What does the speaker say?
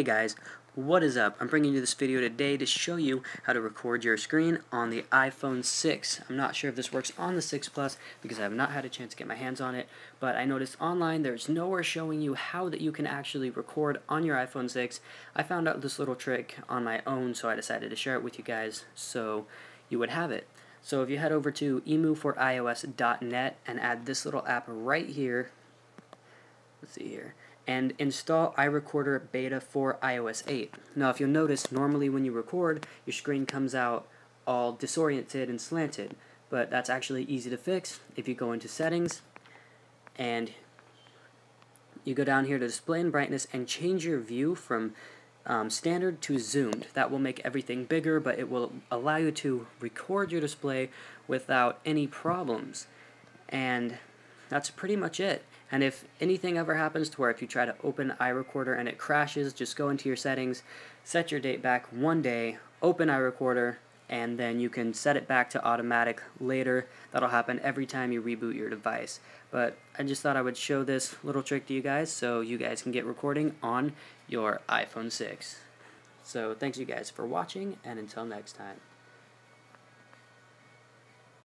Hey guys, what is up? I'm bringing you this video today to show you how to record your screen on the iPhone 6. I'm not sure if this works on the 6 Plus because I have not had a chance to get my hands on it, but I noticed online there's nowhere showing you how that you can actually record on your iPhone 6. I found out this little trick on my own, so I decided to share it with you guys so you would have it. So if you head over to emu4ios.net and add this little app right here, let's see here, and install iRecorder Beta for iOS 8. Now if you'll notice, normally when you record, your screen comes out all disoriented and slanted, but that's actually easy to fix if you go into Settings, and you go down here to Display and Brightness and change your view from standard to zoomed. That will make everything bigger, but it will allow you to record your display without any problems. And that's pretty much it. And if anything ever happens to where if you try to open iRecorder and it crashes, just go into your settings, set your date back 1 day, open iRecorder, and then you can set it back to automatic later. That'll happen every time you reboot your device. But I just thought I would show this little trick to you guys so you guys can get recording on your iPhone 6. So thanks you guys for watching, and until next time.